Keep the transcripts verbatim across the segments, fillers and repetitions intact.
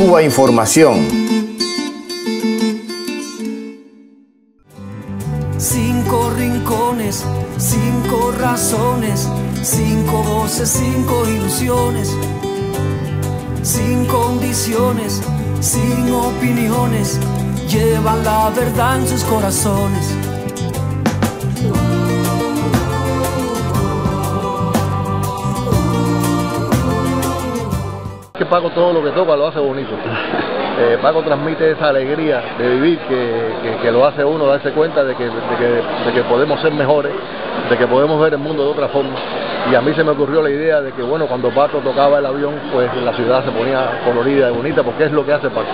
Cuba Información. Cinco rincones, cinco razones, cinco voces, cinco ilusiones, sin condiciones, sin opiniones, llevan la verdad en sus corazones. Que Paco todo lo que toca lo hace bonito. Eh, Paco transmite esa alegría de vivir que, que, que lo hace uno darse cuenta de que, de, que, de que podemos ser mejores, de que podemos ver el mundo de otra forma. Y a mí se me ocurrió la idea de que, bueno, cuando Paco tocaba el avión, pues la ciudad se ponía colorida y bonita, porque es lo que hace Paco.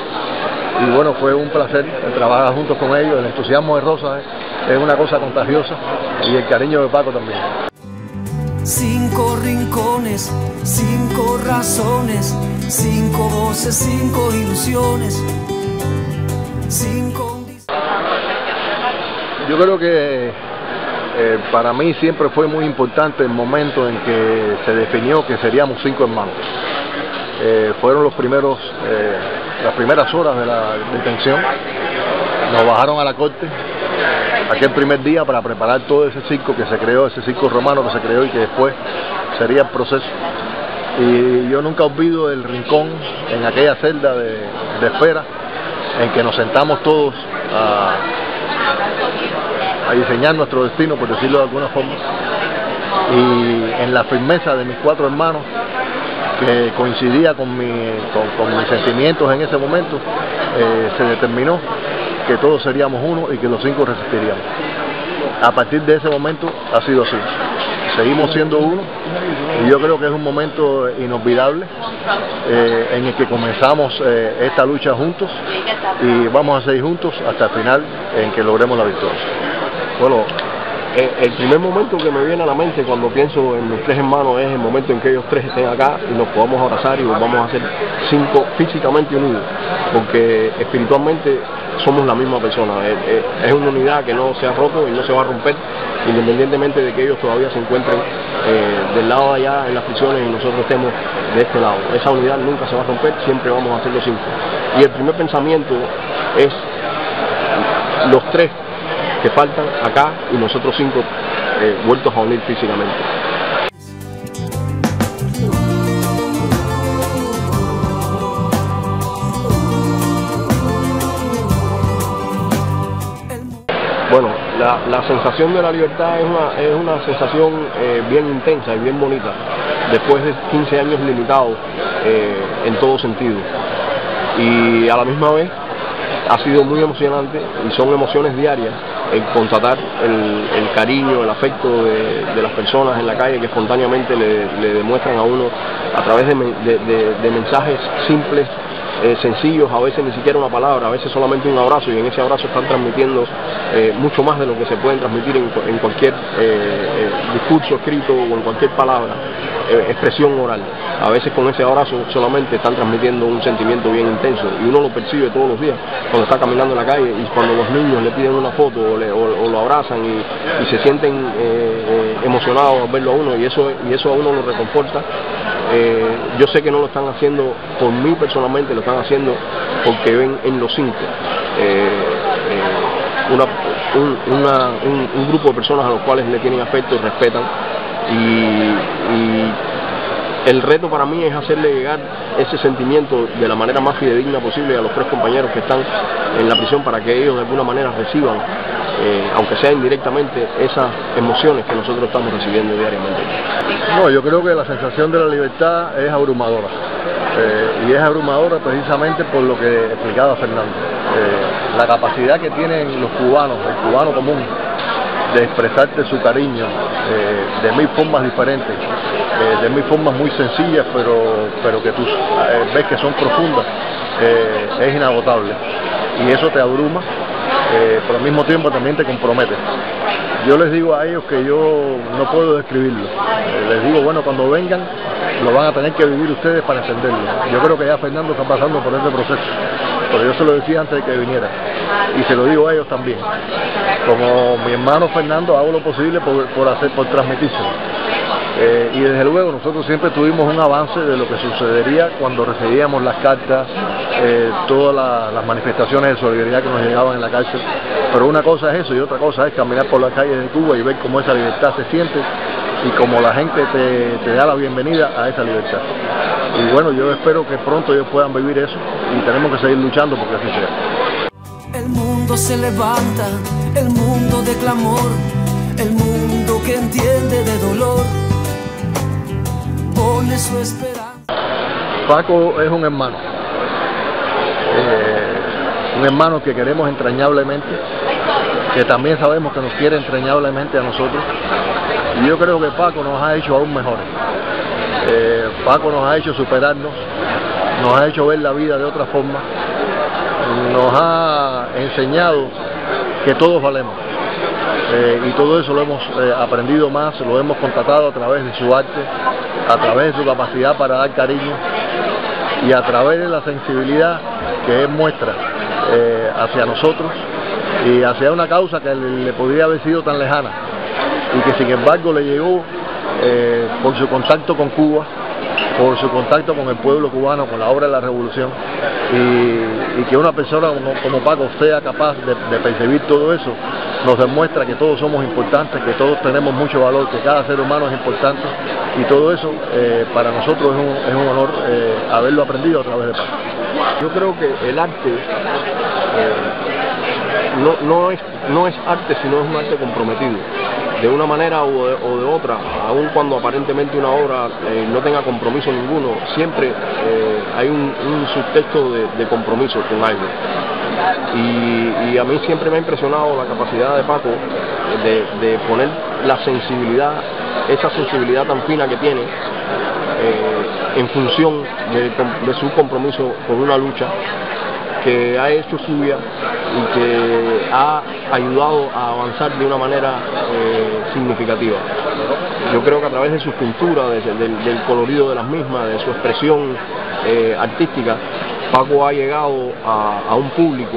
Y bueno, fue un placer trabajar juntos con ellos. El entusiasmo de Rosa es una cosa contagiosa, y el cariño de Paco también. Cinco rincones, cinco razones, cinco voces, cinco ilusiones, cinco... Yo creo que eh, para mí siempre fue muy importante el momento en que se definió que seríamos cinco hermanos. Eh, fueron los primeros, eh, las primeras horas de la detención. Nos bajaron a la corte aquel primer día para preparar todo ese circo que se creó, ese circo romano que se creó y que después sería el proceso. Y yo nunca olvido el rincón en aquella celda de, de espera en que nos sentamos todos a, a diseñar nuestro destino, por decirlo de alguna forma, y en la firmeza de mis cuatro hermanos, que coincidía con, mi, con, con mis sentimientos en ese momento, eh, se determinó que todos seríamos uno y que los cinco resistiríamos. A partir de ese momento ha sido así. Seguimos siendo uno, y yo creo que es un momento inolvidable eh, en el que comenzamos eh, esta lucha juntos, y vamos a seguir juntos hasta el final en que logremos la victoria. Bueno, el primer momento que me viene a la mente cuando pienso en mis tres hermanos es el momento en que ellos tres estén acá y nos podamos abrazar y volvamos a ser cinco físicamente unidos, porque espiritualmente somos la misma persona. Es, es, es una unidad que no se ha roto y no se va a romper, independientemente de que ellos todavía se encuentren eh, del lado de allá en las prisiones y nosotros estemos de este lado. Esa unidad nunca se va a romper, siempre vamos a ser los cinco. Y el primer pensamiento es los tres que faltan acá y nosotros cinco eh, vueltos a unir físicamente. Bueno, la, la sensación de la libertad es una, es una sensación eh, bien intensa y bien bonita, después de quince años limitados eh, en todo sentido, y a la misma vez ha sido muy emocionante, y son emociones diarias el constatar el, el cariño, el afecto de, de las personas en la calle que espontáneamente le, le demuestran a uno a través de, de, de, de mensajes simples, eh, sencillos, a veces ni siquiera una palabra, a veces solamente un abrazo, y en ese abrazo están transmitiendo eh, mucho más de lo que se pueden transmitir en, en cualquier eh, eh, discurso escrito o en cualquier palabra, eh, expresión oral. A veces con ese abrazo solamente están transmitiendo un sentimiento bien intenso, y uno lo percibe todos los días cuando está caminando en la calle, y cuando los niños le piden una foto o, le, o, o lo abrazan y, y se sienten eh, eh, emocionados al verlo a uno, y eso, y eso a uno lo reconforta. Eh, yo sé que no lo están haciendo por mí personalmente, lo están haciendo porque ven en los cinco eh, eh, una, un, una, un, un grupo de personas a los cuales le tienen afecto y respetan, y, y el reto para mí es hacerle llegar ese sentimiento de la manera más fidedigna posible a los tres compañeros que están en la prisión, para que ellos de alguna manera reciban, eh, aunque sea indirectamente, esas emociones que nosotros estamos recibiendo diariamente. No, yo creo que la sensación de la libertad es abrumadora, eh, y es abrumadora precisamente por lo que explicaba Fernando. Eh, la capacidad que tienen los cubanos, el cubano común, de expresarte su cariño eh, de mil formas diferentes, eh, de mil formas muy sencillas, pero, pero que tú eh, ves que son profundas, eh, es inagotable, y eso te abruma, eh, pero al mismo tiempo también te compromete. Yo les digo a ellos que yo no puedo describirlo, eh, les digo, bueno, cuando vengan lo van a tener que vivir ustedes para entenderlo. Yo creo que ya Fernando está pasando por este proceso, pero yo se lo decía antes de que viniera, y se lo digo a ellos también. Como mi hermano Fernando, hago lo posible por, por hacer, por transmitírselo. Eh, y desde luego nosotros siempre tuvimos un avance de lo que sucedería cuando recibíamos las cartas, eh, todas la, las manifestaciones de solidaridad que nos llegaban en la cárcel. Pero una cosa es eso y otra cosa es caminar por las calles de Cuba y ver cómo esa libertad se siente y cómo la gente te, te da la bienvenida a esa libertad. Y bueno, yo espero que pronto ellos puedan vivir eso y tenemos que seguir luchando porque así sea. El mundo se levanta, el mundo de clamor, el mundo que entiende de dolor. Paco es un hermano, eh, un hermano que queremos entrañablemente, que también sabemos que nos quiere entrañablemente a nosotros, y yo creo que Paco nos ha hecho aún mejores. eh, Paco nos ha hecho superarnos, nos ha hecho ver la vida de otra forma, nos ha enseñado que todos valemos. Eh, y todo eso lo hemos eh, aprendido más, lo hemos constatado a través de su arte, a través de su capacidad para dar cariño y a través de la sensibilidad que él muestra eh, hacia nosotros y hacia una causa que le, le podría haber sido tan lejana y que sin embargo le llegó eh, por su contacto con Cuba, por su contacto con el pueblo cubano, con la obra de la revolución, y, y que una persona como, como Paco sea capaz de, de percibir todo eso, nos demuestra que todos somos importantes, que todos tenemos mucho valor, que cada ser humano es importante, y todo eso eh, para nosotros es un, es un honor eh, haberlo aprendido a través de Paco. Yo creo que el arte eh, no, no, es, no es arte, sino es un arte comprometido. De una manera o de, o de otra, aun cuando aparentemente una obra eh, no tenga compromiso ninguno, siempre eh, hay un, un subtexto de, de compromiso con algo. Y, y a mí siempre me ha impresionado la capacidad de Paco de, de poner la sensibilidad, esa sensibilidad tan fina que tiene, eh, en función de, de su compromiso con una lucha que ha hecho suya y que ha ayudado a avanzar de una manera eh, significativa. Yo creo que a través de sus pinturas, de, de, del colorido de las mismas, de su expresión eh, artística, Paco ha llegado a, a un público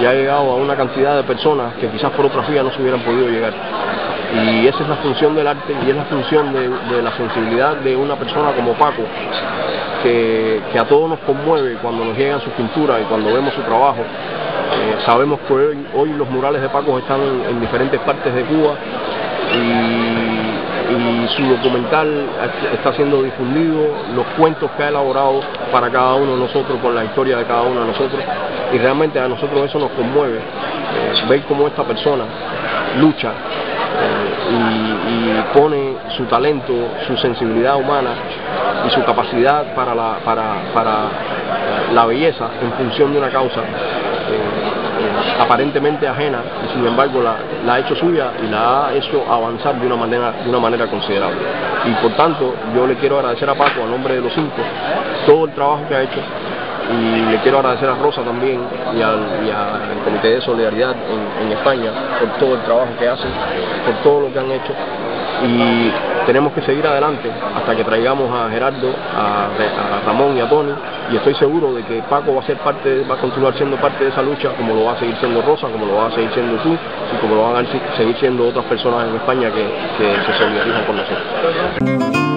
y ha llegado a una cantidad de personas que quizás por otras vías no se hubieran podido llegar. Y esa es la función del arte y es la función de, de la sensibilidad de una persona como Paco, que, que a todos nos conmueve cuando nos llegan sus pinturas y cuando vemos su trabajo. Eh, sabemos que hoy, hoy los murales de Paco están en, en diferentes partes de Cuba y, y su documental está siendo difundido, los cuentos que ha elaborado para cada uno de nosotros, con la historia de cada uno de nosotros, y realmente a nosotros eso nos conmueve, eh, ver cómo esta persona lucha Y, y pone su talento, su sensibilidad humana y su capacidad para la, para, para la belleza en función de una causa eh, eh, aparentemente ajena, y sin embargo la, la ha hecho suya y la ha hecho avanzar de una manera, de una manera considerable. Y por tanto yo le quiero agradecer a Paco, a nombre de Los Cinco, todo el trabajo que ha hecho, y le quiero agradecer a Rosa también y al, y al Comité de Solidaridad en, en España por todo el trabajo que hacen, por todo lo que han hecho, y tenemos que seguir adelante hasta que traigamos a Gerardo, a, a Ramón y a Tony, y estoy seguro de que Paco va a ser parte, va a continuar siendo parte de esa lucha, como lo va a seguir siendo Rosa, como lo va a seguir siendo tú y como lo van a seguir siendo otras personas en España que, que se solidarizan con nosotros.